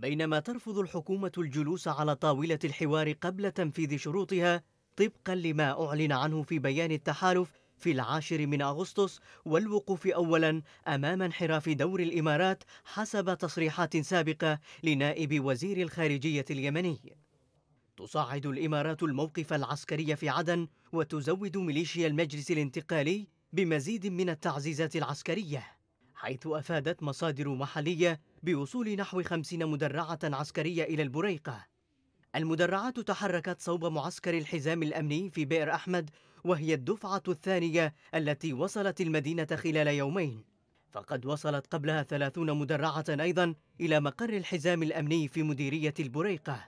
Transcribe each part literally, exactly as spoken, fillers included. بينما ترفض الحكومة الجلوس على طاولة الحوار قبل تنفيذ شروطها طبقا لما أعلن عنه في بيان التحالف في العاشر من أغسطس، والوقوف أولا أمام انحراف دور الإمارات حسب تصريحات سابقة لنائب وزير الخارجية اليمني. تصعد الإمارات الموقف العسكري في عدن وتزود ميليشيا المجلس الانتقالي بمزيد من التعزيزات العسكرية، حيث أفادت مصادر محلية بوصول نحو خمسين مدرعة عسكرية إلى البريقة. المدرعات تحركت صوب معسكر الحزام الأمني في بئر أحمد، وهي الدفعة الثانية التي وصلت المدينة خلال يومين، فقد وصلت قبلها ثلاثون مدرعة أيضا إلى مقر الحزام الأمني في مديرية البريقة.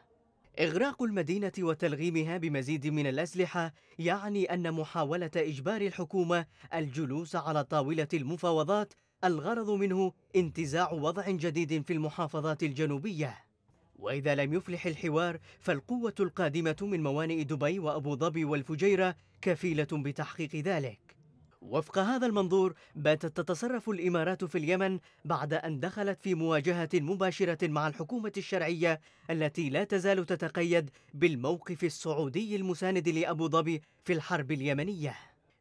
إغراق المدينة وتلغيمها بمزيد من الأسلحة يعني أن محاولة إجبار الحكومة الجلوس على طاولة المفاوضات الغرض منه انتزاع وضع جديد في المحافظات الجنوبية، وإذا لم يفلح الحوار فالقوة القادمة من موانئ دبي وأبوظبي والفجيرة كفيلة بتحقيق ذلك. وفق هذا المنظور باتت تتصرف الإمارات في اليمن بعد أن دخلت في مواجهة مباشرة مع الحكومة الشرعية التي لا تزال تتقيد بالموقف السعودي المساند لأبوظبي في الحرب اليمنية.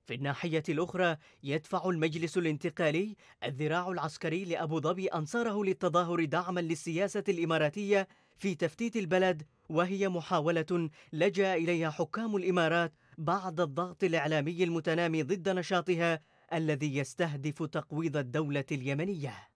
في الناحية الأخرى يدفع المجلس الانتقالي الذراع العسكري لأبوظبي أنصاره للتظاهر دعما للسياسة الإماراتية في تفتيت البلد، وهي محاولة لجأ إليها حكام الإمارات بعد الضغط الإعلامي المتنامي ضد نشاطها الذي يستهدف تقويض الدولة اليمنية.